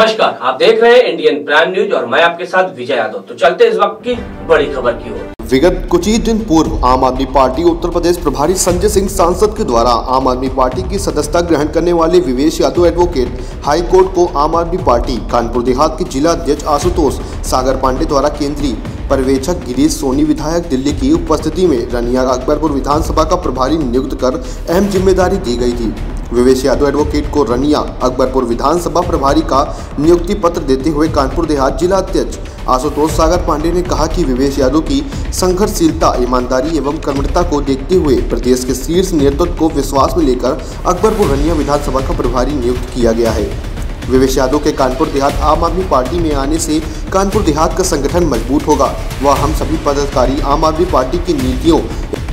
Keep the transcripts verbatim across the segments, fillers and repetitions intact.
नमस्कार, आप देख रहे हैं इंडियन प्राइम न्यूज और मैं आपके साथ विजय यादव। तो चलते इस वक्त की बड़ी खबर की ओर। विगत कुछ ही दिन पूर्व आम आदमी पार्टी उत्तर प्रदेश प्रभारी संजय सिंह सांसद के द्वारा आम आदमी पार्टी की सदस्यता ग्रहण करने वाले Vivesh Yadav advocate high court को आम आदमी पार्टी कानपुर देहात के जिला अध्यक्ष आशुतोष सागर पांडे द्वारा केंद्रीय पर्यवेक्षक गिरीश सोनी विधायक दिल्ली की उपस्थिति में रनिया अकबरपुर विधानसभा का प्रभारी नियुक्त कर अहम जिम्मेदारी दी गई थी। विवेश यादव एडवोकेट को रनिया अकबरपुर विधानसभा प्रभारी का नियुक्ति पत्र देते हुए कानपुर देहात जिला अध्यक्ष आशुतोष सागर पांडे ने कहा कि विवेश यादव की संघर्षशीलता, ईमानदारी एवं कर्मठता को देखते हुए प्रदेश के शीर्ष नेतृत्व को विश्वास में लेकर अकबरपुर रनिया विधानसभा का प्रभारी नियुक्त किया गया है। विवेश यादव के कानपुर देहात आम आदमी पार्टी में आने से कानपुर देहात का संगठन मजबूत होगा व हम सभी पदाधिकारी आम आदमी पार्टी की नीतियों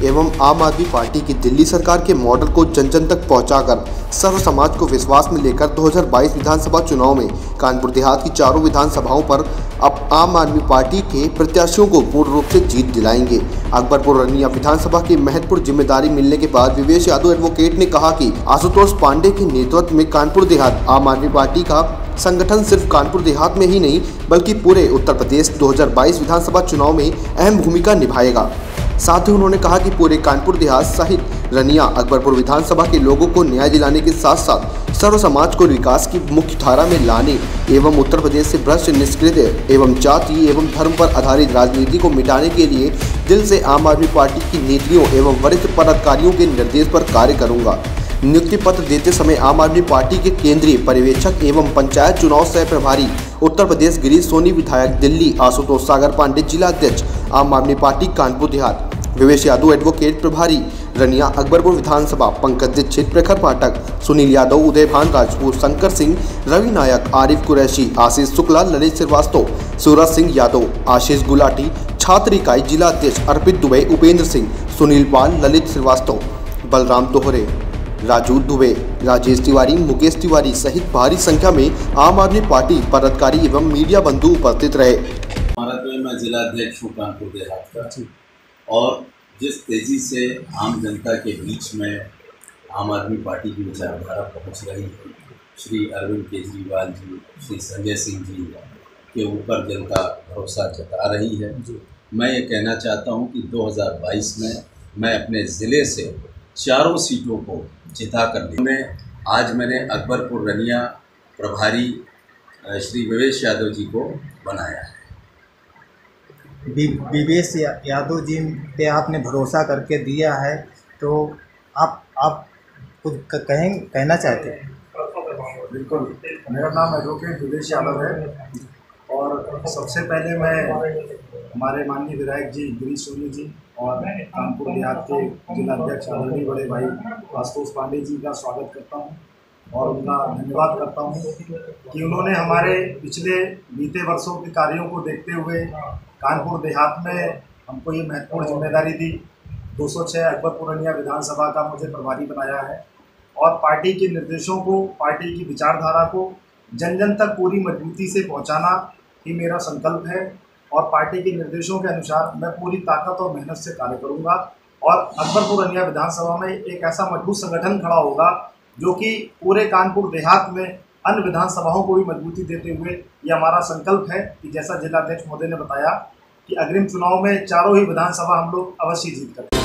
एवं आम आदमी पार्टी की दिल्ली सरकार के मॉडल को जन जन तक पहुंचाकर सर्व समाज को विश्वास में लेकर दो हज़ार बाईस विधानसभा चुनाव में कानपुर देहात की चारों विधानसभाओं पर अब आम आदमी पार्टी के प्रत्याशियों को पूर्ण रूप से जीत दिलाएंगे। अकबरपुर रनिया विधानसभा की महत्वपूर्ण जिम्मेदारी मिलने के बाद विवेश यादव एडवोकेट ने कहा कि आशुतोष पांडे के नेतृत्व में कानपुर देहात आम आदमी पार्टी का संगठन सिर्फ कानपुर देहात में ही नहीं बल्कि पूरे उत्तर प्रदेश दो हज़ार बाईस विधानसभा चुनाव में अहम भूमिका निभाएगा। साथ ही उन्होंने कहा कि पूरे कानपुर देहात सहित रनिया अकबरपुर विधानसभा के लोगों को न्याय दिलाने के साथ साथ सर्व समाज को विकास की मुख्य धारा में लाने एवं उत्तर प्रदेश से भ्रष्ट, निष्क्रिय एवं जाति एवं धर्म पर आधारित राजनीति को मिटाने के लिए दिल से आम आदमी पार्टी की नीतियों एवं वरिष्ठ पदाधिकारियों के निर्देश पर कार्य करूंगा। नियुक्ति पत्र देते समय आम आदमी पार्टी के केंद्रीय पर्यवेक्षक एवं पंचायत चुनाव सह प्रभारी उत्तर प्रदेश गिरीश सोनी विधायक दिल्ली आशुतोष सागर पांडे जिला अध्यक्ष आम आदमी पार्टी कानपुर देहात विवेश यादव एडवोकेट प्रभारी रनिया अकबरपुर विधानसभा पंकज दीक्षित, प्रखर पाठक, सुनील यादव, उदयभान राजपूत, शंकर सिंह, रवि नायक, आरिफ कुरैशी, आशीष शुक्ला, ललित श्रीवास्तव, सूरज सिंह यादव, आशीष गुलाटी, छात्र इकाई जिला अध्यक्ष अर्पित दुबे, उपेंद्र सिंह, सुनील पाल, ललित श्रीवास्तव, बलराम दोहरे, राजू दुबे, राजेश तिवारी, मुकेश तिवारी सहित भारी संख्या में आम आदमी पार्टी पदाधिकारी एवं मीडिया बंधु उपस्थित रहे। हमारा तो मैं जिला अध्यक्ष हूँ कानपुर देहात का, और जिस तेजी से आम जनता के बीच में आम आदमी पार्टी की विचारधारा पहुँच रही है, श्री अरविंद केजरीवाल जी, श्री संजय सिंह जी के ऊपर जनता भरोसा जता रही है। मैं ये कहना चाहता हूँ कि दो हज़ार बाईस में मैं अपने ज़िले से चारों सीटों को जिता कर ली। मैं आज मैंने अकबरपुर रनिया प्रभारी श्री विवेश यादव जी को बनाया है। विवेश यादव जी पे आपने भरोसा करके दिया है, तो आप आप कुछ कहें कहना चाहते हैं? बिल्कुल, मेरा नाम एडवोकेट विवेश यादव है और सबसे पहले मैं हमारे माननीय विधायक जी गिरीश सोनी जी और कानपुर देहात के जिला अध्यक्ष आदरणीय बड़े भाई आशुतोष पांडे जी का स्वागत करता हूं और उनका धन्यवाद करता हूं कि उन्होंने हमारे पिछले बीते वर्षों के कार्यों को देखते हुए कानपुर देहात में हमको ये महत्वपूर्ण जिम्मेदारी दी। दो सौ छह अकबरपुर रनिया विधानसभा का मुझे प्रभारी बनाया है और पार्टी के निर्देशों को, पार्टी की विचारधारा को जन जन तक पूरी मजबूती से पहुँचाना ही मेरा संकल्प है और पार्टी के निर्देशों के अनुसार मैं पूरी ताकत और मेहनत से कार्य करूंगा और अकबरपुर रनिया विधानसभा में एक ऐसा मजबूत संगठन खड़ा होगा जो कि पूरे कानपुर देहात में अन्य विधानसभाओं को भी मजबूती देते हुए ये हमारा संकल्प है कि जैसा जिलाध्यक्ष महोदय ने बताया कि अग्रिम चुनाव में चारों ही विधानसभा हम लोग अवश्य जीत करेंगे।